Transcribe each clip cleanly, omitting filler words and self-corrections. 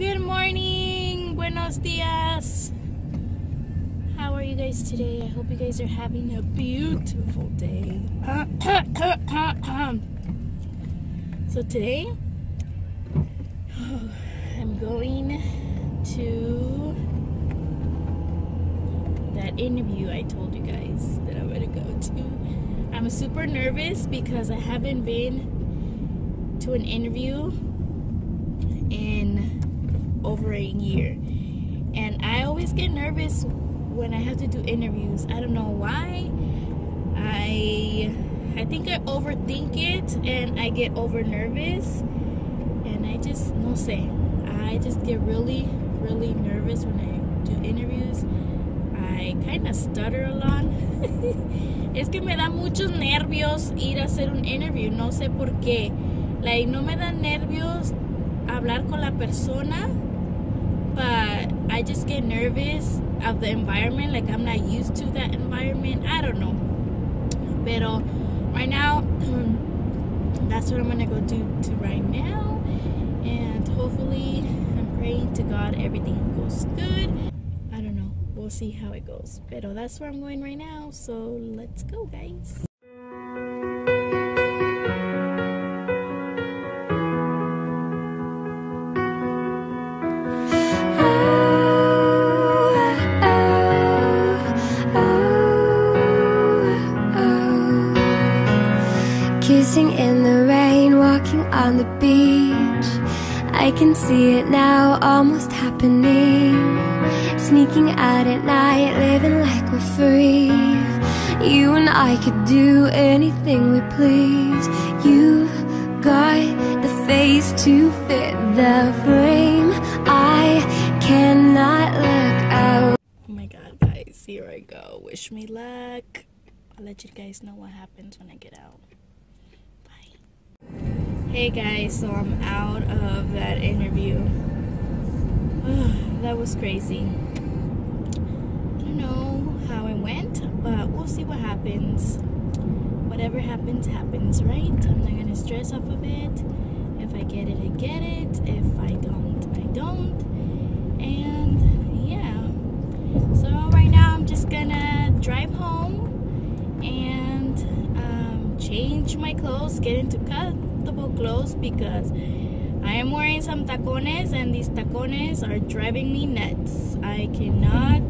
Good morning, buenos dias. How are you guys today? I hope you guys are having a beautiful day. So today, I'm going to that interview I told you guys that I'm gonna go to. I'm super nervous because I haven't been to an interview in over a year, and I always get nervous when I have to do interviews. I don't know why. I think I overthink it and I get over nervous, and I just no sé. I just get really nervous when I do interviews. I kind of stutter a lot. Es que me da muchos nervios ir a hacer un interview. No sé por qué. Like, no me dan nervios hablar con la persona, but I just get nervous of the environment. Like, I'm not used to that environment. I don't know. Pero right now, that's what I'm gonna go do right now, and hopefully, I'm praying to God everything goes good. I don't know. We'll see how it goes. Pero that's where I'm going right now. So let's go, guys. Kissing in the rain, walking on the beach. I can see it now, almost happening. Sneaking out at night, living like we're free. You and I could do anything we please. You got the face to fit the frame. I cannot look out. Oh my god, guys, here I go. Wish me luck. I'll let you guys know what happens when I get out. Hey guys, so I'm out of that interview. That was crazy. I don't know how it went, but we'll see what happens. Whatever happens, happens, right? I'm not gonna stress off of it. If I get it, I get it. If I don't, I don't. And yeah. So right now I'm just gonna drive home and change my clothes, get into comfortable clothes because I am wearing some tacones and these tacones are driving me nuts. I cannot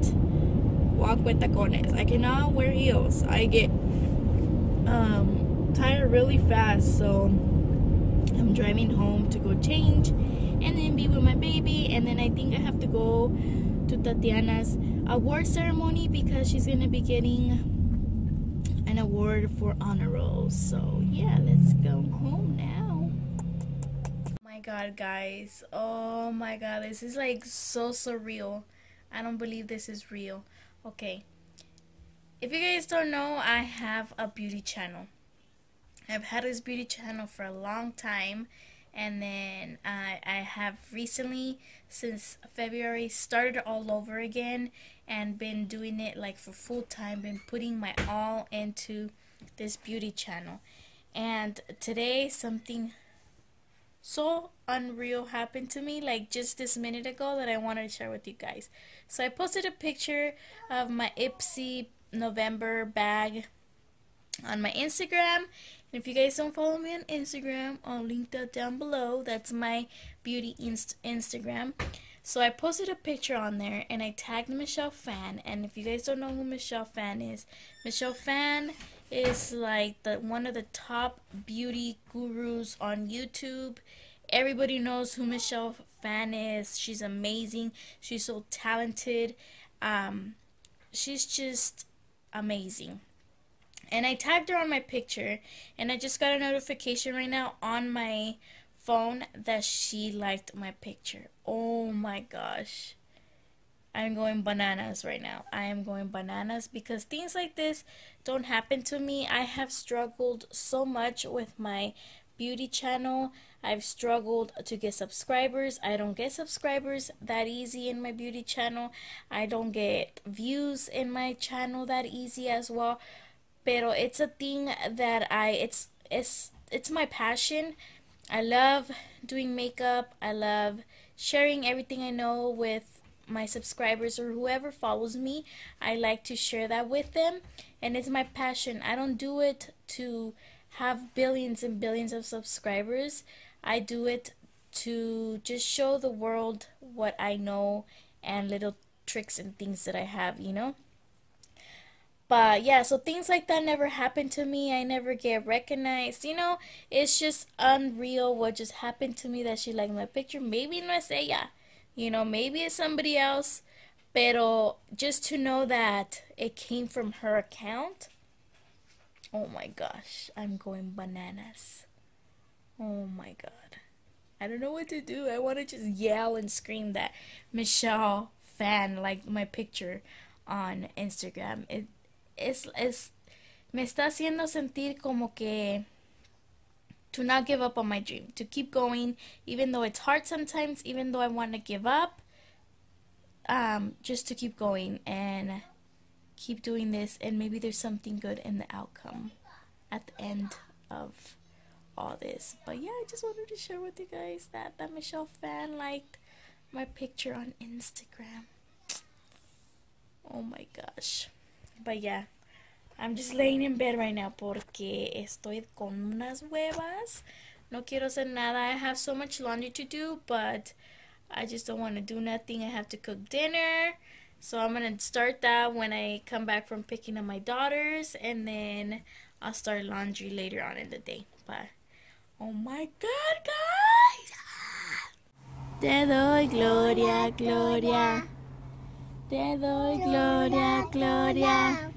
walk with tacones. I cannot wear heels. I get tired really fast, so I'm driving home to go change and then be with my baby, and then I think I have to go to Tatiana's award ceremony because she's gonna be getting an award for honor roll. So yeah, let's go home now. Oh my god, guys, oh my god, this is like so surreal. I don't believe this is real. Okay, if you guys don't know, I have a beauty channel. I've had this beauty channel for a long time, and then I have recently, since February, started all over again and been doing it like for full time, been putting my all into this beauty channel. And today something so unreal happened to me, like just this minute ago, that I wanted to share with you guys. So I posted a picture of my Ipsy November bag on my Instagram. If you guys don't follow me on Instagram, I'll link that down below. That's my beauty Instagram. So I posted a picture on there and I tagged Michelle Phan. And if you guys don't know who Michelle Phan is, Michelle Phan is like one of the top beauty gurus on YouTube. Everybody knows who Michelle Phan is. She's amazing. She's so talented. She's just amazing. And I tagged her on my picture, and I just got a notification right now on my phone that she liked my picture. Oh my gosh. I'm going bananas right now. I am going bananas because things like this don't happen to me. I have struggled so much with my beauty channel. I've struggled to get subscribers. I don't get subscribers that easy in my beauty channel. I don't get views in my channel that easy as well. Pero it's a thing that it's my passion. I love doing makeup. I love sharing everything I know with my subscribers or whoever follows me. I like to share that with them, and it's my passion. I don't do it to have billions and billions of subscribers. I do it to just show the world what I know and little tricks and things that I have, you know. But yeah, so things like that never happen to me. I never get recognized, you know. It's just unreal what just happened to me, that she liked my picture. Maybe no es ella, you know, maybe it's somebody else, pero just to know that it came from her account, oh my gosh, I'm going bananas. Oh my god, I don't know what to do. I want to just yell and scream that Michelle Phan liked my picture on Instagram. Me está haciendo sentir como que to not give up on my dream, to keep going, even though it's hard sometimes, even though I want to give up, just to keep going and keep doing this, and maybe there's something good in the outcome at the end of all this. But yeah, I just wanted to share with you guys that Michelle Phan liked my picture on Instagram. Oh my gosh. But yeah, I'm just laying in bed right now porque estoy con unas huevas. No quiero hacer nada. I have so much laundry to do, but I just don't want to do nothing. I have to cook dinner. So I'm going to start that when I come back from picking up my daughters, and then I'll start laundry later on in the day. But oh my god, guys! Te doy gloria, gloria. Te doy gloria, gloria.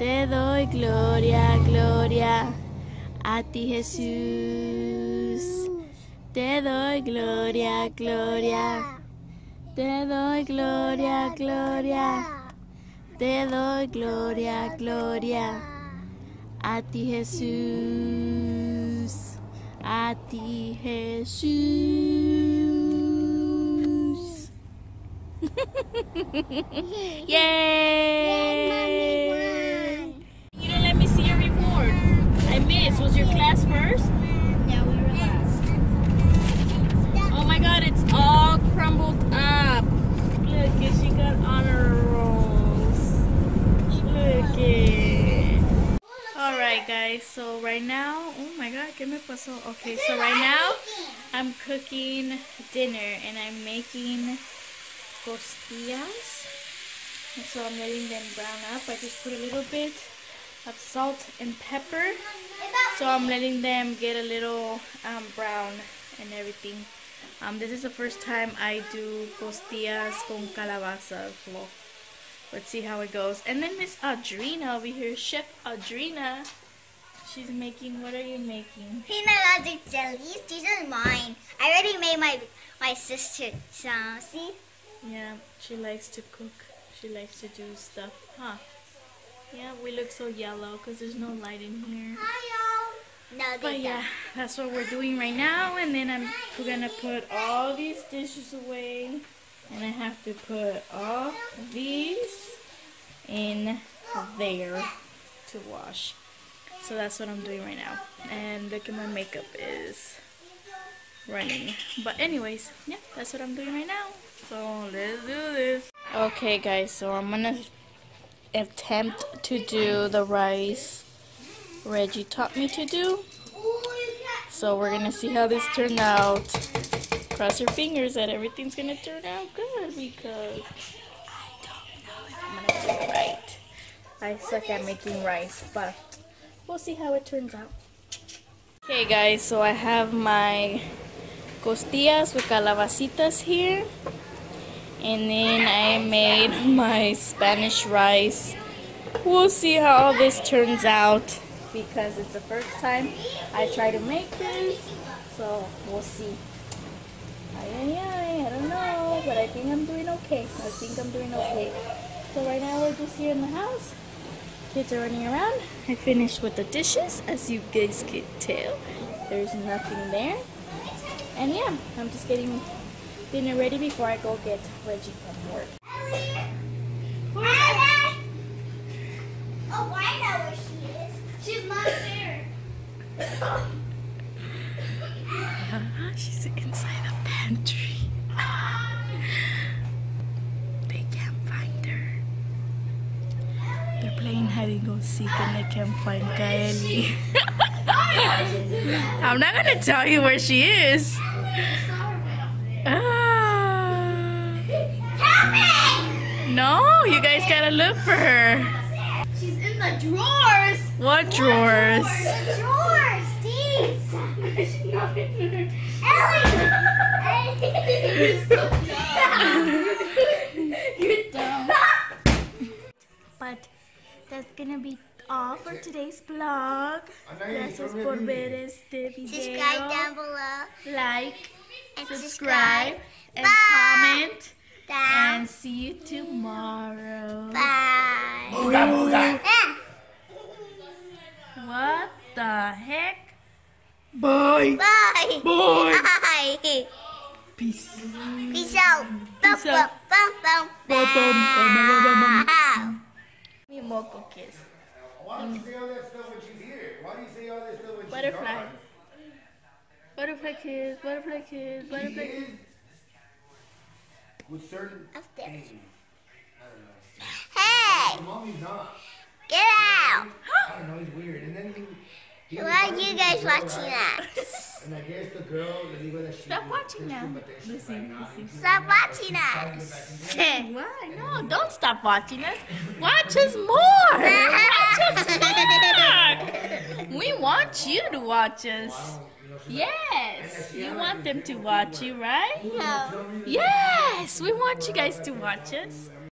Te doy gloria, gloria. A ti, Jesús. Te doy gloria, gloria. Te doy gloria, gloria. Te doy gloria, gloria. A ti, Jesús. A ti, Jesús. Yay! Yes, mommy, mom. You didn't let me see your report. I missed. Was your class first? Yeah, we were last. Oh my god, it's all crumbled up. Look at, she got honor rolls. Look at. Alright guys, so right now, oh my god, ¿qué me pasó? Okay, so right now I'm cooking dinner and I'm making costillas, and so I'm letting them brown up. I just put a little bit of salt and pepper, so I'm letting them get a little brown and everything. This is the first time I do costillas con calabaza, so let's see how it goes. And then Miss Audrina over here, Chef Audrina, she's making, what are you making? Peanut logic jellies. These are mine. I already made my sister some, see? Yeah, she likes to cook. She likes to do stuff, huh? Yeah, we look so yellow because there's no light in here. Hi, y'all. No, but yeah, that's what we're doing right now. And then we're gonna put all these dishes away, and I have to put all these in there to wash. So that's what I'm doing right now. And look at my makeup is running. But anyways, yeah, that's what I'm doing right now. So let's do this. Okay guys, so I'm gonna attempt to do the rice Reggie taught me to do. So we're gonna see how this turned out. Cross your fingers that everything's gonna turn out good, because I don't know if I'm gonna do it right. I suck at making rice, but we'll see how it turns out. Okay guys, so I have my costillas with calabacitas here, and then I made my Spanish rice. We'll see how all this turns out because it's the first time I try to make this, so we'll see. I don't know, but I think I'm doing okay. I think I'm doing okay. So right now we're just here in the house. Kids are running around. I finished with the dishes, as you guys could tell. There's nothing there. And yeah, I'm just getting dinner ready before I go get Reggie from work. Hi, oh, I know where she is. She's not there. She's inside the pantry. playing hide and go seek and I can't find Kylie. I'm not gonna tell you where she is. No, you guys gotta look for her. She's in the drawers. What drawers? Drawers, these. Ellie, you're so dumb. You're dumb. But that's gonna be all for today's vlog. Gracias por ver este video. Subscribe down below. Like and subscribe and comment. And see you tomorrow. Bye. Booga, booga. What the heck? Bye. Bye. Bye. Bye. Peace. Peace out. Peace out. Give me a moco kiss. Why do you say all that stuff when she's here? Why do you say all that stuff when she's here? Butterfly. Butterfly kiss. Butterfly kiss. Butterfly kiss. With certain things. I don't know. Hey! Mommy's not. Get out! I don't know, he's weird. And then he why are you guys watching that? And I guess the girl that stop watching now. Stop watching us. Why? No, don't stop watching us. Watch us more! Watch us more! We want you to watch us. Yes, you want them to watch you, right? No. Yes, we want you guys to watch us.